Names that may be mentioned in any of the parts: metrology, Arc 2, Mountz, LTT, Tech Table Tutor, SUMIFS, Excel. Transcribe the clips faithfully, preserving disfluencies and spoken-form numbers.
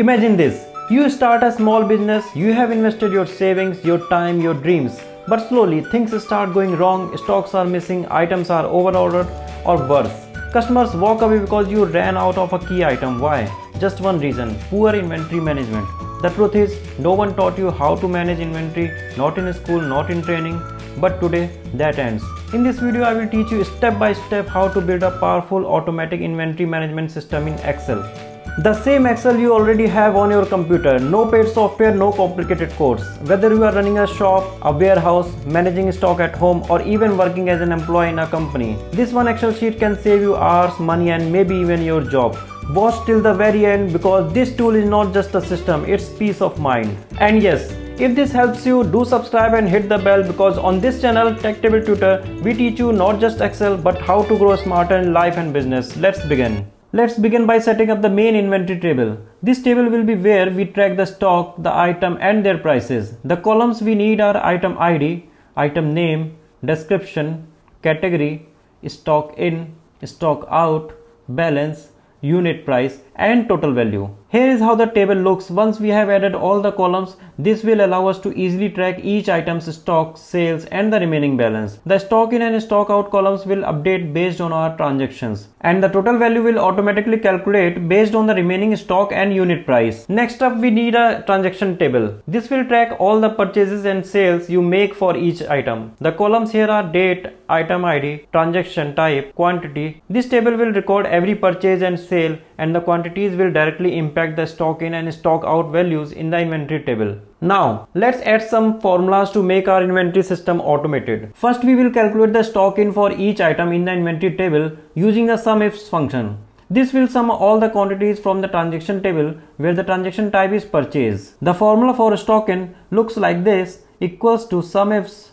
Imagine this, you start a small business, you have invested your savings, your time, your dreams, but slowly things start going wrong, stocks are missing, items are overordered or worse. Customers walk away because you ran out of a key item. Why? Just one reason, poor inventory management. The truth is, no one taught you how to manage inventory, not in school, not in training, but today that ends. In this video, I will teach you step by step how to build a powerful automatic inventory management system in Excel. The same Excel you already have on your computer, no paid software, no complicated codes. Whether you are running a shop, a warehouse, managing stock at home, or even working as an employee in a company, this one Excel sheet can save you hours, money, and maybe even your job. Watch till the very end because this tool is not just a system, it's peace of mind. And yes, if this helps you, do subscribe and hit the bell because on this channel, Tech Table Tutor, we teach you not just Excel but how to grow smarter in life and business. Let's begin. Let's begin by setting up the main inventory table. This table will be where we track the stock, the item and their prices. The columns we need are item I D, item name, description, category, stock in, stock out, balance, unit price and total value. Here is how the table looks. Once we have added all the columns, this will allow us to easily track each item's stock, sales and the remaining balance. The stock in and stock out columns will update based on our transactions and the total value will automatically calculate based on the remaining stock and unit price. Next up, we need a transaction table. This will track all the purchases and sales you make for each item. The columns here are date, item I D, transaction type, quantity. This table will record every purchase and sale and the quantities will directly impact the stock in and stock out values in the inventory table. Now let's add some formulas to make our inventory system automated. First, we will calculate the stock in for each item in the inventory table using the SUMIFS function. This will sum all the quantities from the transaction table where the transaction type is purchase. The formula for stock in looks like this, equals to SUMIFS,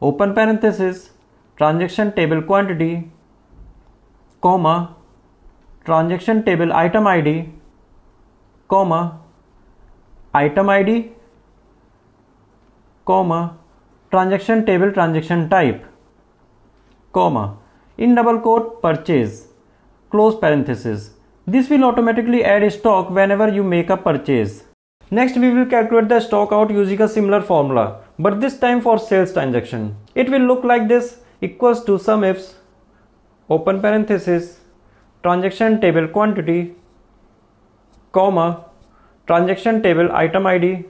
open parenthesis, transaction table quantity, comma, transaction table item I D, comma, item I D, comma, transaction table transaction type, comma, in double quote purchase, close parenthesis. This will automatically add stock whenever you make a purchase. Next, we will calculate the stock out using a similar formula, but this time for sales transaction. It will look like this, equals to SUMIFS, open parenthesis, transaction table quantity, comma, transaction table item I D,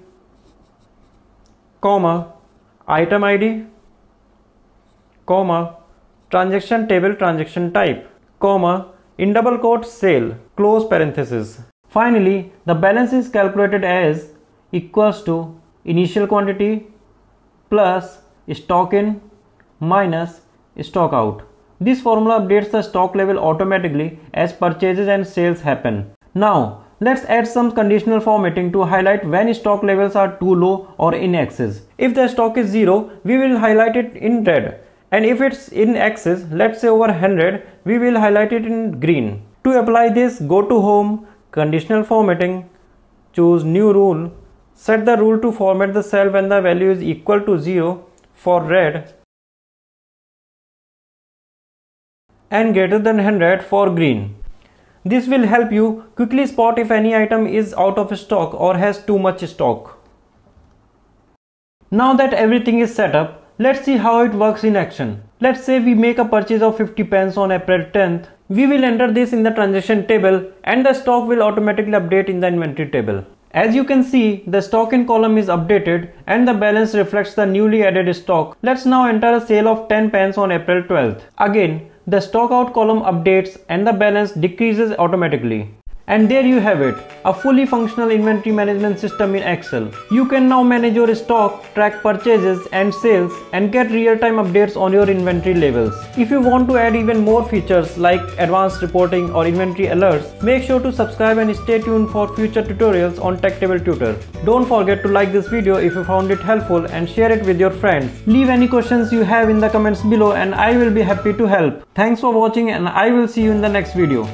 comma, item I D, comma, transaction table transaction type, comma, in double quote sale, close parenthesis. Finally, the balance is calculated as equals to initial quantity plus stock in minus stock out. This formula updates the stock level automatically as purchases and sales happen. Now, let's add some conditional formatting to highlight when stock levels are too low or in excess. If the stock is zero, we will highlight it in red. And if it's in excess, let's say over one hundred, we will highlight it in green. To apply this, go to Home, Conditional Formatting, choose New Rule, set the rule to format the cell when the value is equal to zero for red and greater than one hundred for green. This will help you quickly spot if any item is out of stock or has too much stock. Now that everything is set up, let's see how it works in action. Let's say we make a purchase of fifty pence on April tenth. We will enter this in the transaction table and the stock will automatically update in the inventory table. As you can see, the stock in column is updated and the balance reflects the newly added stock. Let's now enter a sale of ten pence on April twelfth. Again, the stock out column updates and the balance decreases automatically. And there you have it, a fully functional inventory management system in Excel. You can now manage your stock, track purchases and sales and get real-time updates on your inventory levels. If you want to add even more features like advanced reporting or inventory alerts, make sure to subscribe and stay tuned for future tutorials on Tech Table Tutor. Don't forget to like this video if you found it helpful and share it with your friends. Leave any questions you have in the comments below and I will be happy to help. Thanks for watching and I will see you in the next video.